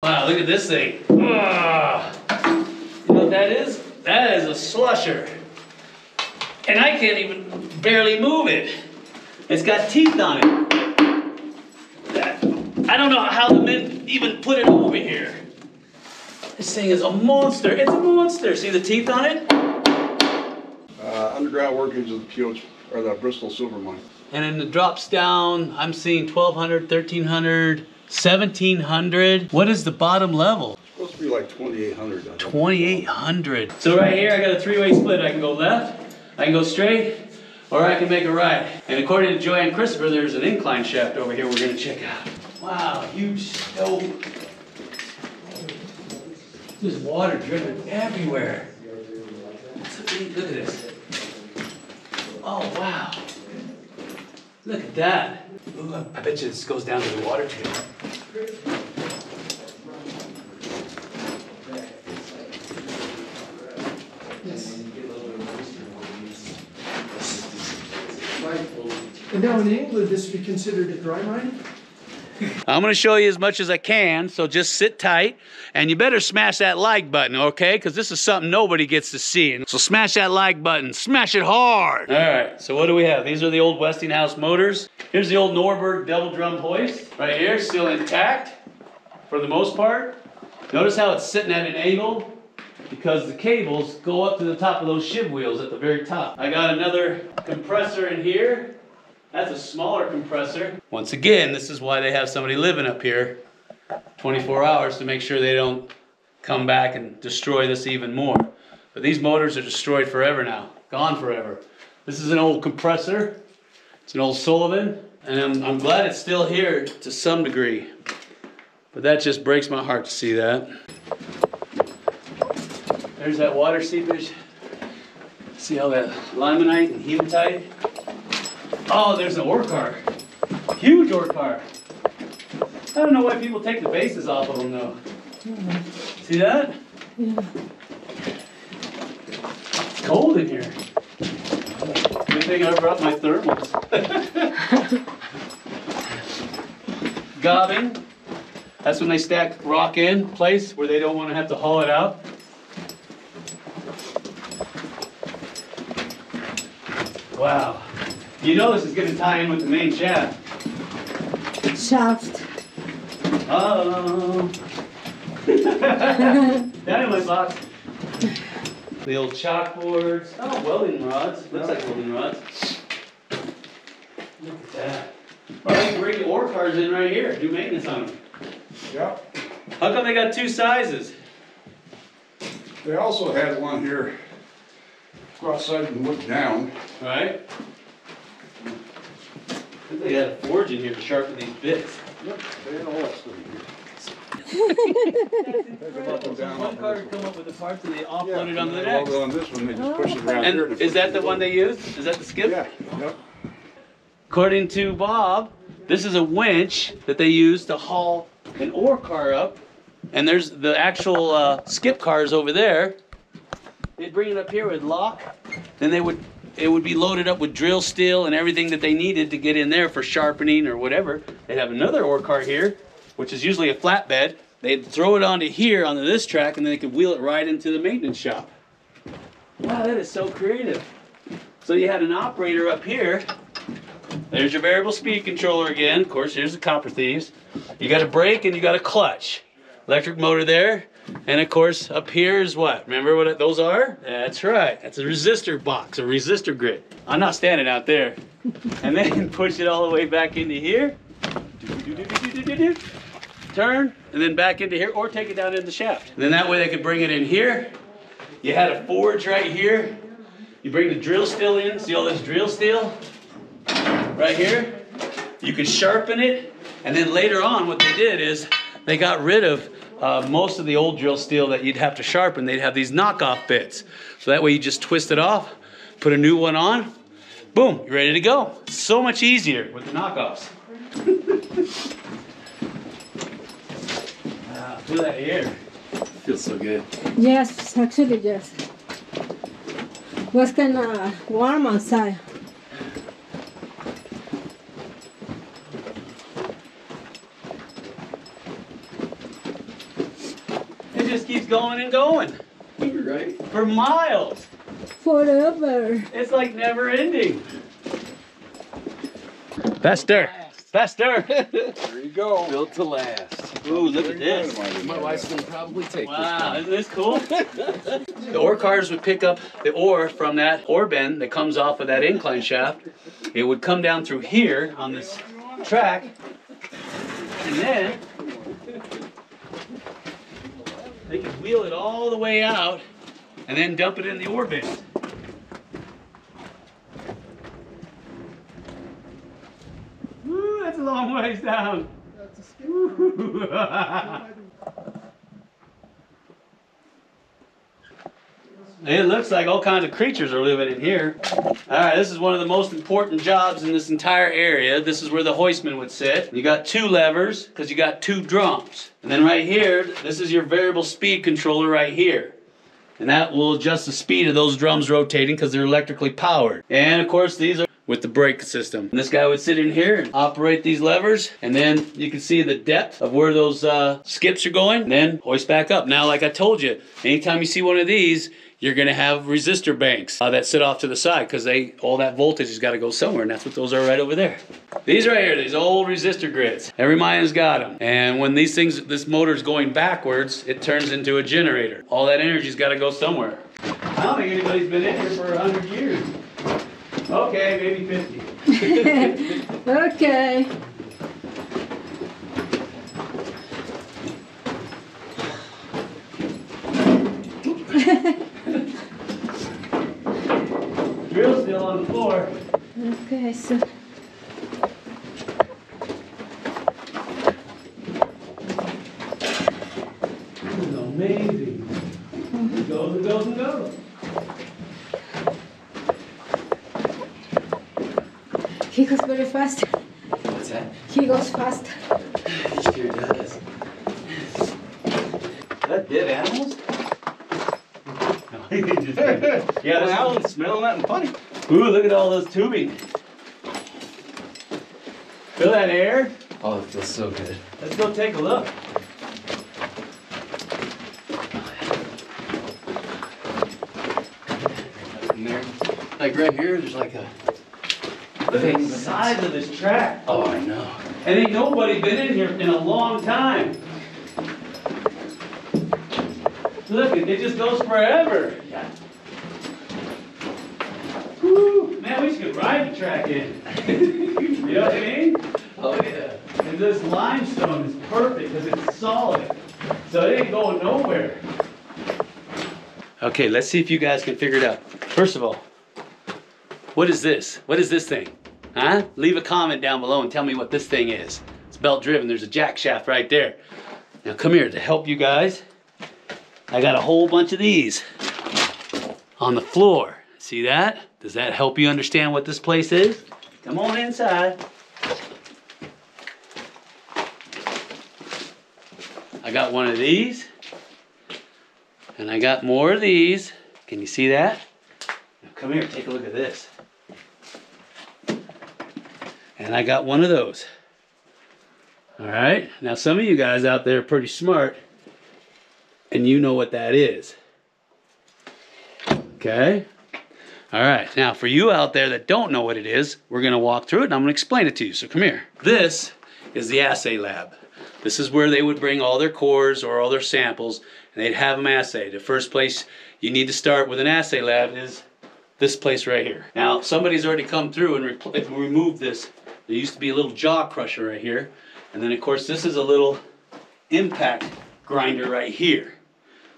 Wow, look at this thing. Ugh. You know what that is? That is a slusher. And I can't even barely move it. It's got teeth on it. I don't know how the men even put it over here. This thing is a monster. It's a monster. See the teeth on it? Underground workings of the Pioche, or the Bristol silver mine. And then it drops down. I'm seeing 1,200, 1,300. 1,700. What is the bottom level? It's supposed to be like 2,800. 2,800. So right here I got a three-way split. I can go left, I can go straight, or I can make a right. And according to Joanne Christopher, there's an incline shaft over here we're going to check out. Wow, huge stove. There's water dripping everywhere. Look at this. Oh, wow. Look at that. Ooh, I bet you this goes down to the water table. Yes. And now in England, this would be considered a dry mine? I'm going to show you as much as I can, so just sit tight. And you better smash that like button, okay? Because this is something nobody gets to see. So smash that like button. Smash it hard. All right, so what do we have? These are the old Westinghouse motors. Here's the old Norberg double drum hoist. Right here, still intact for the most part. Notice how it's sitting at an angle because the cables go up to the top of those shiv wheels at the very top. I got another compressor in here. That's a smaller compressor. Once again, this is why they have somebody living up here 24 hours to make sure they don't come back and destroy this even more. But these motors are destroyed forever now, gone forever. This is an old compressor. It's an old Sullivan, and I'm glad it's still here to some degree. But that just breaks my heart to see that. There's that water seepage. See how that limonite and hematite. Oh, there's an ore car. Huge ore car. I don't know why people take the bases off of them, though. Mm-hmm. See that? Yeah. It's cold in here. Good thing I brought my thermals. Gobbing. That's when they stack rock in place where they don't want to have to haul it out. Wow. You know this is going to tie in with the main shaft. Shaft. Oh. That in my box. The old chalkboards. Oh, welding rods. Looks like welding rods. Look at that. Or they can bring the ore cars in right here. Do maintenance on them. Yep. How come they got two sizes? They also had one here. Go outside and look down. Right. I think they had a forge in here to sharpen these bits. Yep, they had all that stuff in here. One car would come up with the parts and they offload it onto the next. On this one, they just push it around here. Is that the one they used? Is that the skip? Yeah. Yep. According to Bob, this is a winch that they use to haul an ore car up. And there's the actual skip cars over there. They'd bring it up here with lock. Then they would. It would be loaded up with drill steel and everything that they needed to get in there for sharpening or whatever. They'd have another ore cart here, which is usually a flatbed. They'd throw it onto here, onto this track, and then they could wheel it right into the maintenance shop. Wow, that is so creative. So you had an operator up here. There's your variable speed controller again. Of course, here's the copper thieves. You got a brake and you got a clutch. Electric motor there. And of course, up here is what? Remember what those are? That's right. That's a resistor box, a resistor grid. I'm not standing out there. And then push it all the way back into here. Turn, and then back into here, or take it down in the shaft. And then that way they could bring it in here. You had a forge right here. You bring the drill steel in. See all this drill steel? Right here. You could sharpen it. And then later on, what they did is they got rid of most of the old drill steel that you'd have to sharpen. They'd have these knockoff bits. So that way you just twist it off, put a new one on, boom, you're ready to go. It's so much easier with the knockoffs. Wow, feel that air. Feels so good. Yes, actually, yes. It was kind of warm outside. just keeps going and going. You're right. For miles. Forever. It's like never ending. Faster. Faster. There you go. Built to last. Ooh, look at this. My wife's going to probably take this. Wow, isn't this cool? The ore cars would pick up the ore from that ore bend that comes off of that incline shaft. It would come down through here on this track. And then they could wheel it all the way out and then dump it in the ore bend. That's a long ways down. That's a skip. It looks like all kinds of creatures are living in here. All right, this is one of the most important jobs in this entire area. This is where the hoistman would sit. You got two levers because you got two drums. And then right here, this is your variable speed controller right here. And that will adjust the speed of those drums rotating because they're electrically powered. And of course, these are with the brake system. And this guy would sit in here and operate these levers, and then you can see the depth of where those skips are going, and then hoist back up. Now, like I told you, anytime you see one of these, you're gonna have resistor banks that sit off to the side because all that voltage has gotta go somewhere, and that's what those are right over there. These right here, these old resistor grids. Every mine's got them. And when these things, this motor's going backwards, it turns into a generator. All that energy's gotta go somewhere. I don't think anybody's been in here for 100 years. Okay, maybe 50. Okay. Drill's still on the floor. Okay, so. This is amazing. It goes and goes and goes. He goes very fast. What's that? He goes fast. He sure does. Is that dead animals? No, he just did it. Yeah, this one's smelling nothing funny. Ooh, look at all those tubing. Feel that air? Oh, it feels so good. Let's go take a look. In there. Like right here, there's like a... Look at the size of this track. Oh, I know. And ain't nobody been in here in a long time. Look, it just goes forever. Yeah. Woo! Man, we should ride the track in. You know what I mean? Oh, yeah. And this limestone is perfect because it's solid. So it ain't going nowhere. Okay, let's see if you guys can figure it out. First of all, what is this? What is this thing? Huh? Leave a comment down below and tell me what this thing is. It's belt driven. There's a jack shaft right there. Now come here to help you guys. I got a whole bunch of these on the floor. See that? Does that help you understand what this place is? Come on inside. I got one of these and I got more of these. Can you see that? Now come here, take a look at this. And I got one of those. All right, now some of you guys out there are pretty smart and you know what that is. Okay? All right, now for you out there that don't know what it is, we're gonna walk through it and I'm gonna explain it to you, so come here. This is the assay lab. This is where they would bring all their cores or all their samples and they'd have them assayed. The first place you need to start with an assay lab is this place right here. Now, somebody's already come through and removed this. There used to be a little jaw crusher right here. And then of course, this is a little impact grinder right here.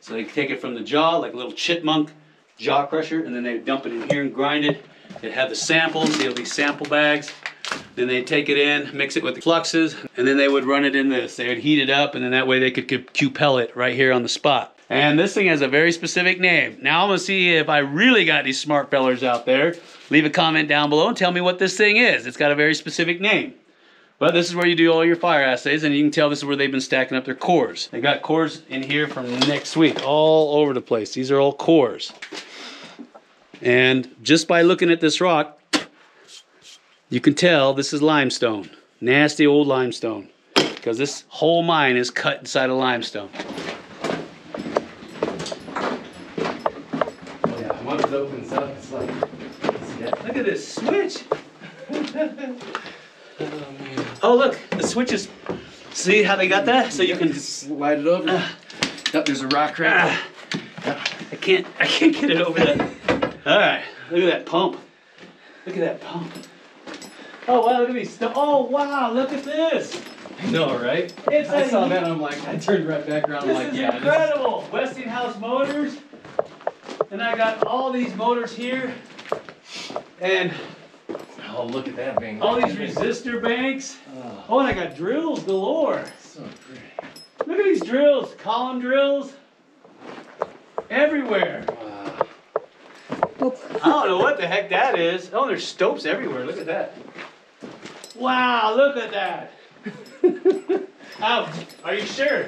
So they take it from the jaw, like a little chipmunk jaw crusher, and then they dump it in here and grind it. They'd have the samples, they'll be sample bags. Then they'd take it in, mix it with the fluxes, and then they would run it in this. They would heat it up, and then that way they could cupel it right here on the spot. And this thing has a very specific name. Now I'm gonna see if I really got these smart fellers out there. Leave a comment down below and tell me what this thing is. It's got a very specific name. But this is where you do all your fire assays, and you can tell this is where they've been stacking up their cores. They got cores in here from next week, all over the place. These are all cores. And just by looking at this rock, you can tell this is limestone. Nasty old limestone. Because this whole mine is cut inside of limestone. always opens up. It's like, look at this switch. Oh, look, the switch is, see how they got that? So you can just slide it over. Yep, there's a rock right there. I can't get it over that. All right, look at that pump. Look at that pump. Oh, wow, look at these. Oh, wow, look at this. I know, right? It's I saw that and I'm like, I turned right back around. This is incredible. This... Westinghouse motors. And I got all these motors here. And oh, look at that thing. All these resistor banks. Oh, and I got drills galore. So pretty. Look at these drills, column drills. Everywhere. Wow. I don't know what the heck that is. Oh, there's stopes everywhere. Look at that. Wow, look at that. Oh, are you sure?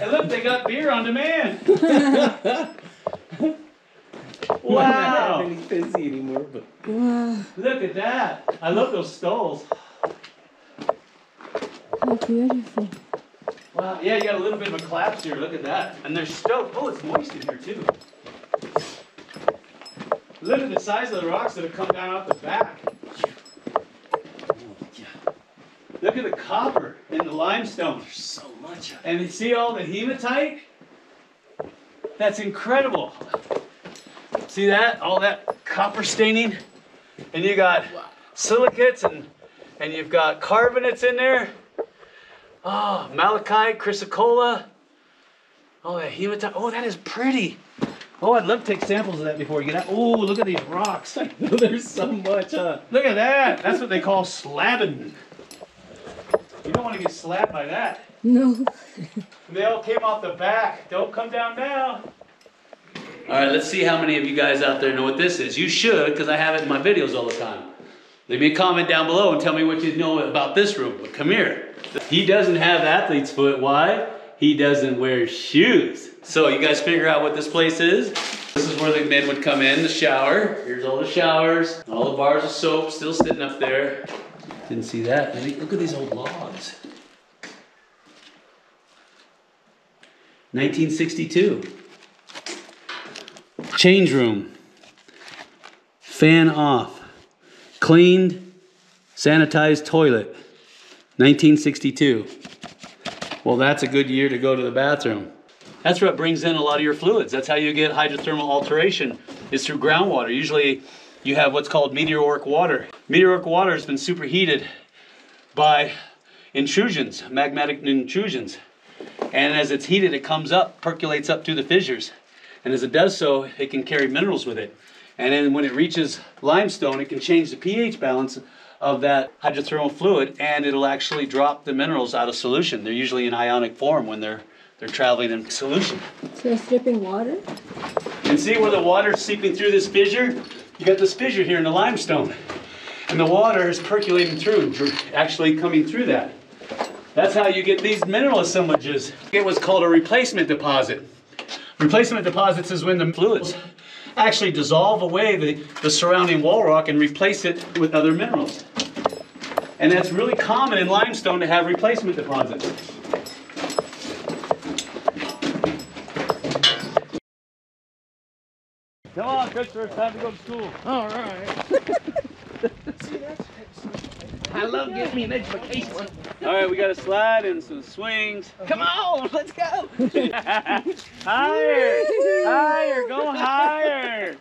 And look, they got beer on demand. Wow. Not that busy anymore, but look at that. I love those stoles. How beautiful. Wow, yeah, you got a little bit of a collapse here. Look at that. And there's stove. Oh, it's moist in here, too. Look at the size of the rocks that have come down off the back. Look at the copper and the limestone. There's so much of it. And you see all the hematite? That's incredible. See that? All that copper staining? And you got silicates and you've got carbonates in there. Oh, malachite, chrysocolla. Oh, that hematite. Oh, that is pretty. Oh, I'd love to take samples of that before you get out. Oh, look at these rocks. I know there's so much, huh? Look at that. That's what they call slabbing. You don't want to get slapped by that. No. They all came off the back. Don't come down now. All right, let's see how many of you guys out there know what this is. You should, because I have it in my videos all the time. Leave me a comment down below and tell me what you know about this room. But come here. He doesn't have athlete's foot. Why? He doesn't wear shoes. So you guys figure out what this place is. This is where the men would come in, the shower. Here's all the showers. All the bars of soap still sitting up there. Didn't see that. Look at these old logs. 1962. Change room. Fan off. Cleaned, sanitized toilet. 1962. Well, that's a good year to go to the bathroom. That's what brings in a lot of your fluids. That's how you get hydrothermal alteration, is through groundwater. Usually, you have what's called meteoric water. Meteoric water has been superheated by intrusions, magmatic intrusions. And as it's heated, it comes up, percolates up through the fissures. And as it does so, it can carry minerals with it. And then when it reaches limestone, it can change the pH balance of that hydrothermal fluid, and it'll actually drop the minerals out of solution. They're usually in ionic form when they're traveling in solution. So it's dripping water? And see where the water's seeping through this fissure? You got this fissure here in the limestone, and the water is percolating through, actually coming through that. That's how you get these mineral assemblages. It was called a replacement deposit. Replacement deposits is when the fluids actually dissolve away the surrounding wall rock and replace it with other minerals. And that's really common in limestone to have replacement deposits. Come on, Christopher, it's time to go to school. All right. I love getting me an education. All right, we got a slide and some swings. Come on, let's go. Higher, higher, go higher.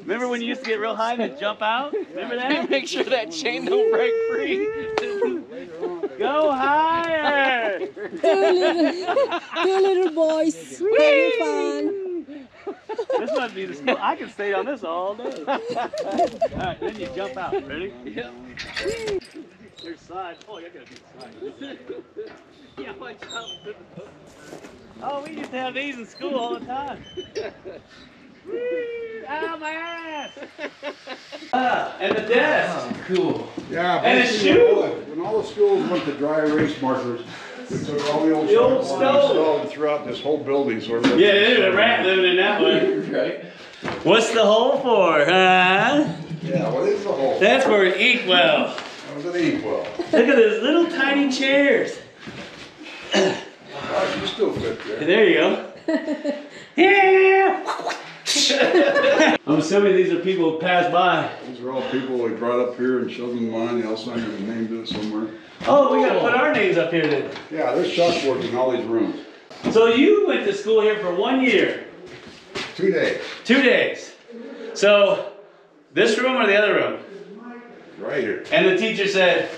Remember when you used to get real high and jump out? Remember that? Make sure that chain don't break free. Go higher! Two little boys. Very fun. This must be the school. I can stay on this all day. All right, then you jump out. Ready? Yep. Your side. Oh, you got to do the side. Yeah, I jumped. Oh, we used to have these in school all the time. Ow, my ass! And the desk. Oh, cool. Yeah, and a shoe. When all the schools went to dry erase markers, they took all the old stove and threw out this whole building. So yeah, there's a rat living in that one. Right. What's the hole for, huh? Yeah, what is the hole? That's for an inkwell. That was an inkwell. Look at those little tiny chairs. Oh, you still fit there. There you go. Yeah. I'm assuming these are people who passed by. These are all people we brought up here and showed them mine. They all signed their names in it somewhere. Oh, we gotta put our names up here then. Yeah, there's chalkboards in all these rooms. So you went to school here for 1 year. 2 days. 2 days. So this room or the other room? Right here. And the teacher said,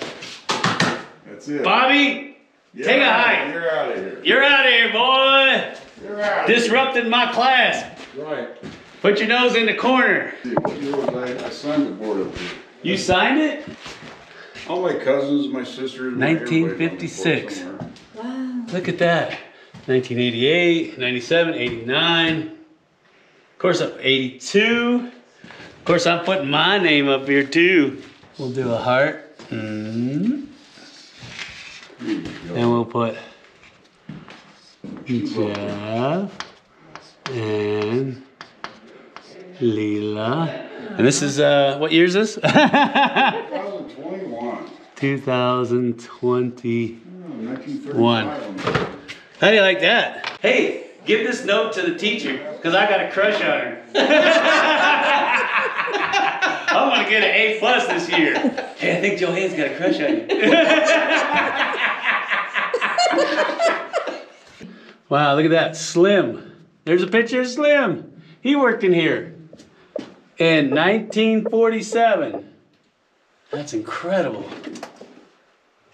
that's it. Bobby, take a hike. You're out of here. You're out of here, boy. You're out. Disrupted my class. Right. Put your nose in the corner. I signed the board up here. You signed it? All my cousins, my sisters. 1956. Wow. Look at that. 1988, 97, 89. Of course, I'm 82. Of course, I'm putting my name up here too. We'll do a heart. Mm. And we'll put Jeff and Leela. And this is, what year is this? 2021. 2021. How do you like that? Hey! Give this note to the teacher, because I got a crush on her. I'm going to get an A+ this year. Hey, I think Joanne's got a crush on you. Wow, look at that. Slim. There's a picture of Slim. He worked in here in 1947. That's incredible.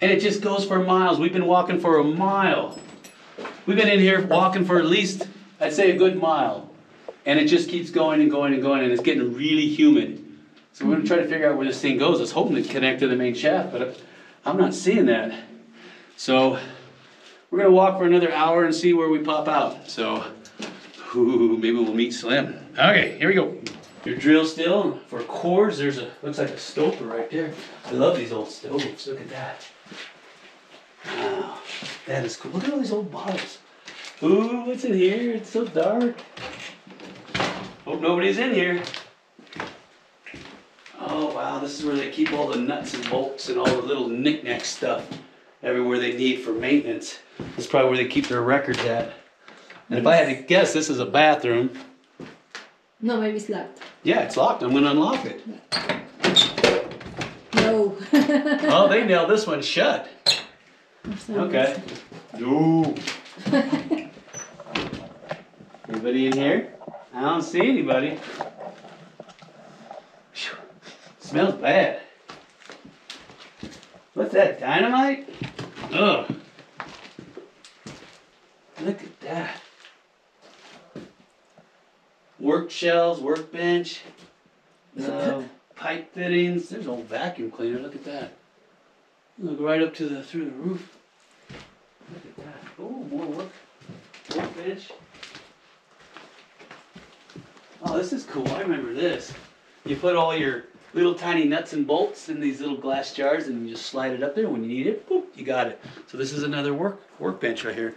And it just goes for miles. We've been walking for a mile. We've been in here walking for at least, I'd say, a good mile. And it just keeps going and going and going, and it's getting really humid. So we're gonna try to figure out where this thing goes. I was hoping to connect to the main shaft, but I'm not seeing that. So we're gonna walk for another hour and see where we pop out. So maybe we'll meet Slim. Okay, here we go. Your drill still, for cores, there's a, looks like a stoper right there. I love these old stoves, look at that. Wow, that is cool. Look at all these old bottles. Ooh, what's in here? It's so dark. Hope nobody's in here. Oh, wow, this is where they keep all the nuts and bolts and all the little knick-knack stuff everywhere they need for maintenance. This is probably where they keep their records at. And if I had to guess, this is a bathroom. No, maybe it's locked. Yeah, it's locked. I'm going to unlock it. No. Oh, they nailed this one shut. Okay. Ooh. Anybody in here? I don't see anybody. Whew. Smells bad. What's that, dynamite? Ugh. Look at that. Work shelves, workbench, pipe fittings. There's an old vacuum cleaner. Look at that. Look right up to the through the roof. Look at that. Oh, more workbench. Oh, this is cool. I remember this. You put all your little tiny nuts and bolts in these little glass jars and you just slide it up there. When you need it, boop, you got it. So this is another workbench right here.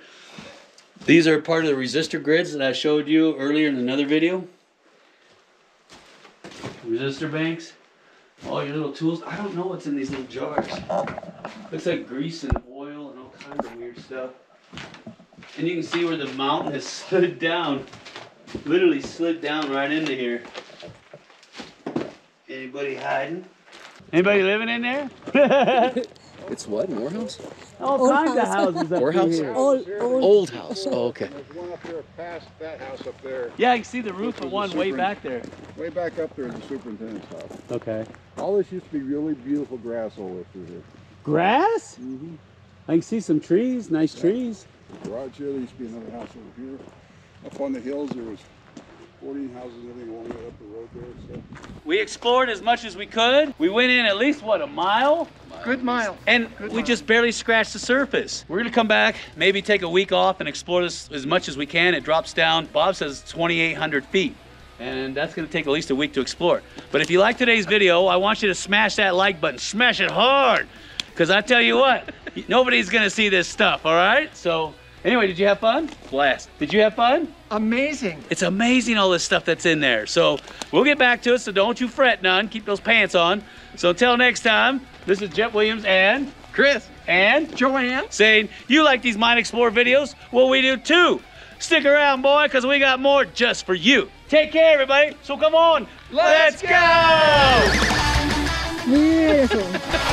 These are part of the resistor grids that I showed you earlier in another video. Resistor banks. All your little tools. I don't know what's in these little jars. Looks like grease and oil and all kinds of weird stuff. And you can see where the mountain has slid down. Literally slid down right into here. Anybody hiding? Anybody living in there? It's what? Morehouse? All kinds of houses up here. Old house. Oh, okay. There's one up there past that house up there. Yeah, you can see the roof of one way back there. Way back up there is the superintendent's house. Okay. All this used to be really beautiful grass all the way through here. Grass? Mm-hmm. I can see some trees, nice trees. The garage here, there used to be another house over here. Up on the hills, there was 14 houses and everything along up the road there. So. We explored as much as we could. We went in at least, what, a mile? Good mile. And we just barely scratched the surface. We're gonna come back, maybe take a week off and explore this as much as we can. It drops down, Bob says 2,800 feet. And that's gonna take at least a week to explore. But if you like today's video, I want you to smash that like button, smash it hard. Cause I tell you what, nobody's gonna see this stuff, all right? So anyway, did you have fun? Blast. Did you have fun? Amazing. It's amazing all this stuff that's in there. So we'll get back to it, so don't you fret none. Keep those pants on. So until next time, this is Jeff Williams and Chris and Joanne saying, you like these Mine Explore videos? Well, we do too. Stick around, boy, because we got more just for you. Take care, everybody. So come on. Let's go! Beautiful.